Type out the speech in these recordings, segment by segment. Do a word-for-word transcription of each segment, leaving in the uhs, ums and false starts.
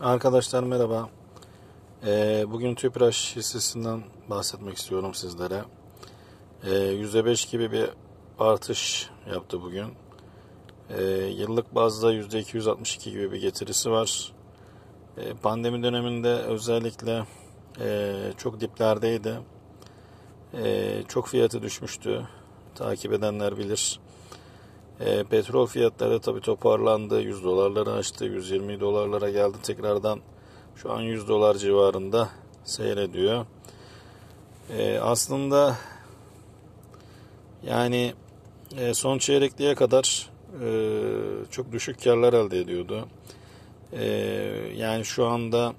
Arkadaşlar merhaba. Ee, bugün Tüpraş hissesinden bahsetmek istiyorum sizlere. Ee, yüzde beş gibi bir artış yaptı bugün. Ee, yıllık bazda yüzde iki yüz altmış iki gibi bir getirisi var. Ee, pandemi döneminde özellikle e, çok diplerdeydi. Ee, çok fiyatı düşmüştü. Takip edenler bilir. E, petrol fiyatları tabii toparlandı. yüz dolarları aştı. yüz yirmi dolarlara geldi tekrardan. Şu an yüz dolar civarında seyrediyor. E, aslında yani e, son çeyrekliğe kadar e, çok düşük karlar elde ediyordu. E, yani şu anda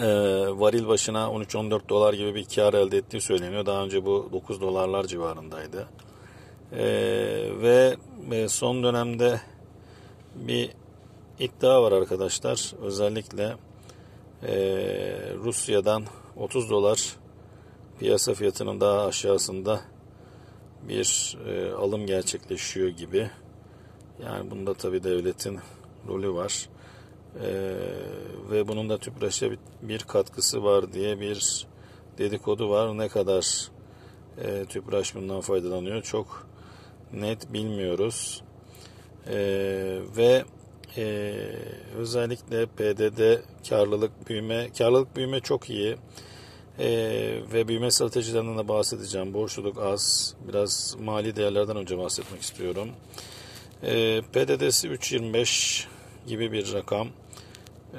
e, varil başına on üç on dört dolar gibi bir kar elde ettiği söyleniyor. Daha önce bu dokuz dolarlar civarındaydı. Ee, ve son dönemde bir iddia var arkadaşlar, özellikle e, Rusya'dan otuz dolar piyasa fiyatının daha aşağısında bir e, alım gerçekleşiyor gibi. Yani bunda tabii devletin rolü var e, ve bunun da Tüpraş'a bir katkısı var diye bir dedikodu var. Ne kadar e, Tüpraş bundan faydalanıyor çok net bilmiyoruz. Ee, ve e, özellikle P D D karlılık büyüme karlılık büyüme çok iyi ee, ve büyüme stratejilerinden de bahsedeceğim. Borçluluk az, biraz mali değerlerden önce bahsetmek istiyorum. Ee, P D D'si üç yirmi beş gibi bir rakam,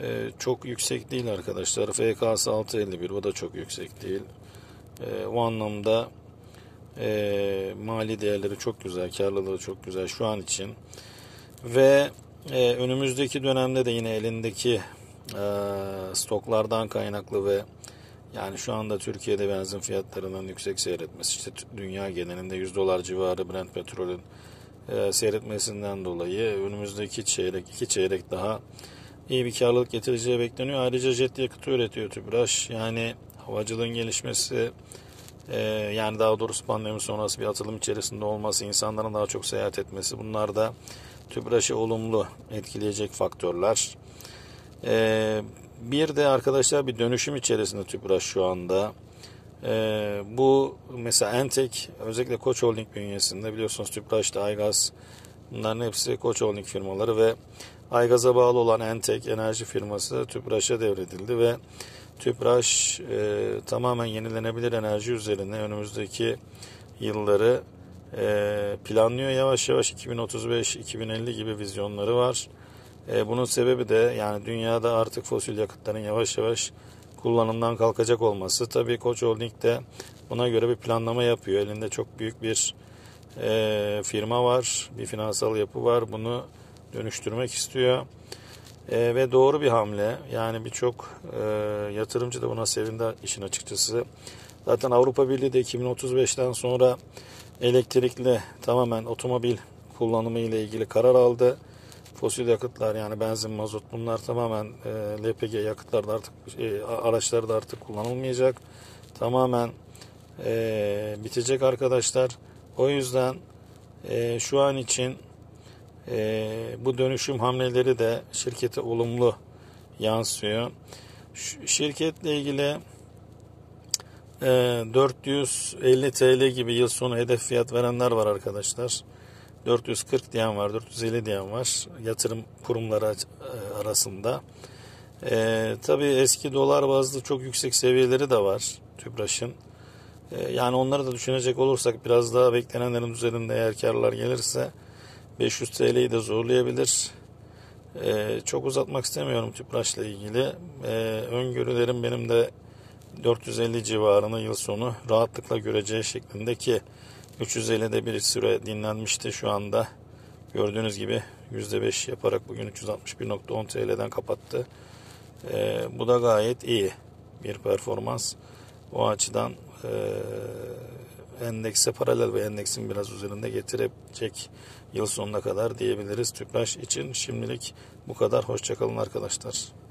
ee, çok yüksek değil arkadaşlar. F K'sı altı elli bir, o da çok yüksek değil. Ee, o anlamda E, mali değerleri çok güzel, karlılığı çok güzel şu an için ve e, önümüzdeki dönemde de yine elindeki e, stoklardan kaynaklı ve yani şu anda Türkiye'de benzin fiyatlarının yüksek seyretmesi, işte dünya genelinde yüz dolar civarı Brent petrolün e, seyretmesinden dolayı önümüzdeki çeyrek, iki çeyrek daha iyi bir karlılık getireceği bekleniyor. Ayrıca jet yakıtı üretiyor Tüpraş, yani havacılığın gelişmesi, yani daha doğrusu pandemi sonrası bir atılım içerisinde olması, insanların daha çok seyahat etmesi, bunlar da Tüpraş'ı olumlu etkileyecek faktörler. Bir de arkadaşlar bir dönüşüm içerisinde Tüpraş şu anda. Bu mesela Entek, özellikle Koç Holding bünyesinde, biliyorsunuz Tüpraş'ta Aygaz, bunların hepsi Koç Holding firmaları ve Aygaz'a bağlı olan Entek enerji firması Tüpraş'a devredildi ve Tüpraş e, tamamen yenilenebilir enerji üzerine önümüzdeki yılları e, planlıyor. Yavaş yavaş iki bin otuz beş iki bin elli gibi vizyonları var. E, bunun sebebi de yani dünyada artık fosil yakıtların yavaş yavaş kullanımdan kalkacak olması. Tabii Koç Holding de buna göre bir planlama yapıyor. Elinde çok büyük bir e, firma var, bir finansal yapı var. Bunu dönüştürmek istiyor. E, ve doğru bir hamle. Yani birçok e, yatırımcı da buna sevindi işin açıkçası. Zaten Avrupa Birliği de iki bin otuz beşten sonra elektrikli tamamen otomobil kullanımı ile ilgili karar aldı. Fosil yakıtlar yani benzin, mazot, bunlar tamamen e, L P G yakıtlar da artık e, araçlarda artık kullanılmayacak. Tamamen e, bitecek arkadaşlar. O yüzden e, şu an için Ee, bu dönüşüm hamleleri de şirkete olumlu yansıyor. Ş- şirketle ilgili e, dört yüz elli TL gibi yıl sonu hedef fiyat verenler var arkadaşlar. dört yüz kırk diyen var, dört yüz elli diyen var yatırım kurumları arasında. E, tabii eski dolar bazlı çok yüksek seviyeleri de var Tüpraş'ın. E, yani onları da düşünecek olursak biraz daha beklenenlerin üzerinde eğer karlar gelirse beş yüz TL'yi de zorlayabilir. Ee, çok uzatmak istemiyorum Tüpraş'la ilgili. Ee, öngörülerim benim de dört yüz elli civarını yıl sonu rahatlıkla göreceği şeklindeki, üç yüz ellide bir süre dinlenmişti. Şu anda gördüğünüz gibi yüzde beş yaparak bugün üç yüz altmış bir virgül on TL'den kapattı. Ee, bu da gayet iyi bir performans. O açıdan e, endekse paralel ve endeksin biraz üzerinde getirecek yıl sonuna kadar diyebiliriz Tüpraş için. Şimdilik bu kadar. Hoşça kalın arkadaşlar.